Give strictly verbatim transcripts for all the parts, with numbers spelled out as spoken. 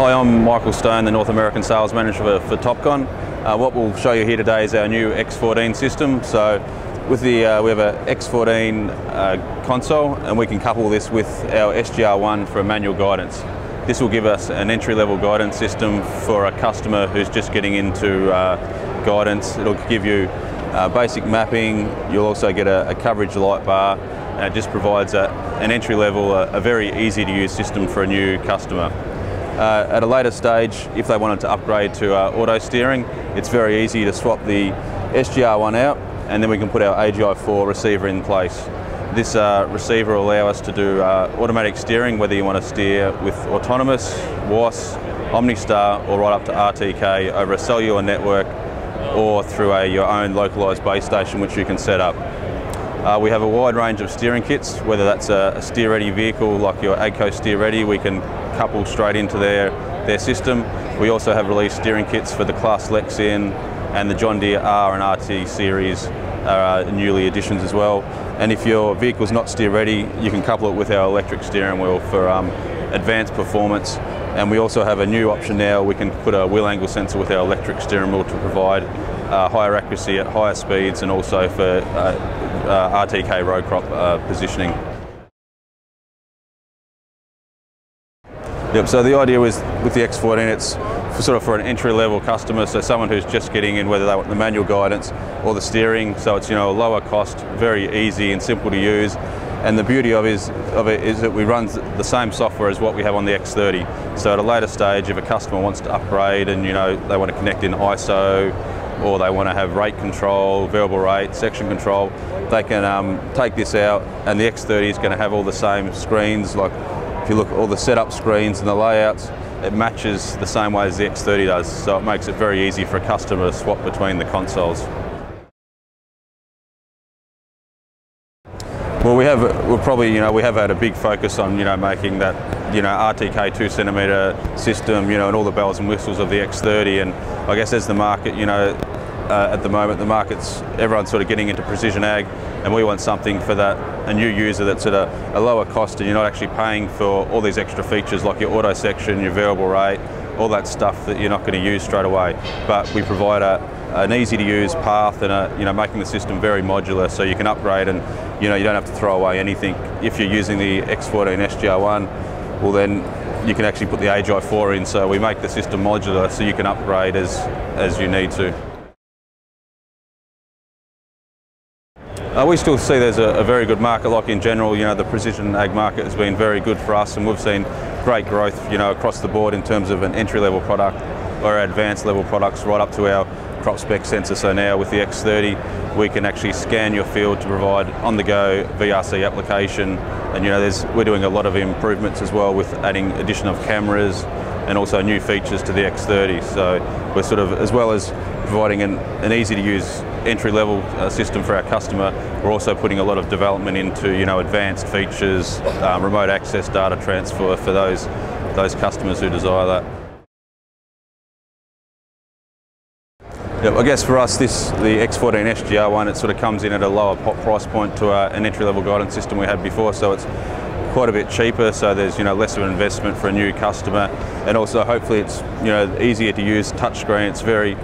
Hi, I'm Michael Stone, the North American Sales Manager for, for Topcon. Uh, what we'll show you here today is our new X fourteen system. So with the, uh, we have an X fourteen uh, console, and we can couple this with our S G R one for manual guidance. This will give us an entry-level guidance system for a customer who's just getting into uh, guidance. It'll give you uh, basic mapping. You'll also get a, a coverage light bar, and it just provides a, an entry-level, a, a very easy-to-use system for a new customer. Uh, at a later stage, if they wanted to upgrade to uh, auto steering, it's very easy to swap the S G R one out, and then we can put our A G I four receiver in place. This uh, receiver will allow us to do uh, automatic steering, whether you want to steer with autonomous, W A A S, Omnistar, or right up to R T K over a cellular network, or through a, your own localised base station, which you can set up. Uh, we have a wide range of steering kits, whether that's a, a steer-ready vehicle like your Agco steer-ready, we can couple straight into their, their system. We also have released steering kits for the Class Lexion and the John Deere R and R T series are uh, newly additions as well. And if your vehicle's not steer-ready, you can couple it with our electric steering wheel for um, advanced performance. And we also have a new option now, we can put a wheel angle sensor with our electric steering wheel to provide uh, higher accuracy at higher speeds, and also for uh, uh, R T K row crop uh, positioning. Yep, so the idea is with the X fourteen, it's for sort of for an entry-level customer, so someone who's just getting in, whether they want the manual guidance or the steering, so it's, you know, a lower cost, very easy and simple to use. And the beauty of, is, of it is that we run the same software as what we have on the X thirty. So at a later stage, if a customer wants to upgrade and, you know, they want to connect in I S O, or they want to have rate control, variable rate, section control, they can um, take this out, and the X thirty is going to have all the same screens. Like if you look at all the setup screens and the layouts, it matches the same way as the X thirty does. So it makes it very easy for a customer to swap between the consoles. Well, we have we're probably you know we have had a big focus on you know making that you know R T K two centimeter system, you know and all the bells and whistles of the X thirty, and I guess as the market, you know uh, at the moment the market's everyone's sort of getting into precision ag, and we want something for that a new user that's at a, a lower cost, and you're not actually paying for all these extra features like your auto section, your variable rate, all that stuff that you're not going to use straight away. But we provide a an easy to use path, and a, you know making the system very modular, so you can upgrade, and you know you don't have to throw away anything. If you're using the X fourteen S G R one, well then you can actually put the A G I four in, so we make the system modular so you can upgrade as as you need to. Uh, we still see there's a, a very good market. Like in general, you know the precision ag market has been very good for us, and we've seen great growth you know across the board in terms of an entry level product or advanced level products, right up to our crop spec sensor. So now with the X thirty, we can actually scan your field to provide on-the-go V R C application. And you know, there's, we're doing a lot of improvements as well with adding addition of cameras and also new features to the X thirty. So we're sort of, as well as providing an, an easy-to-use entry-level uh, system for our customer, we're also putting a lot of development into you know advanced features, um, remote access, data transfer for those those customers who desire that. I guess for us, this the X fourteen S G R one, it sort of comes in at a lower price point to uh, an entry-level guidance system we had before, so it's quite a bit cheaper. So there's you know less of an investment for a new customer, and also hopefully it's you know easier to use touchscreen. It's very,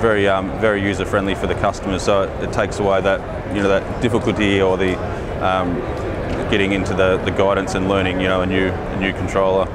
very, um, very user-friendly for the customer, so it, it takes away that you know that difficulty or the um, getting into the the guidance and learning you know a new a new controller.